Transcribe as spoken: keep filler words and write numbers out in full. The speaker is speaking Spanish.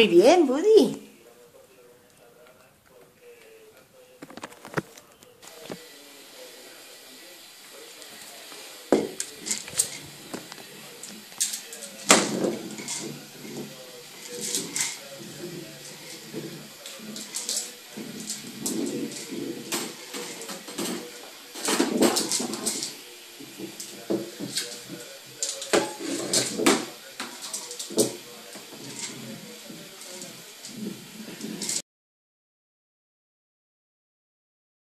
Muy bien, Buddy.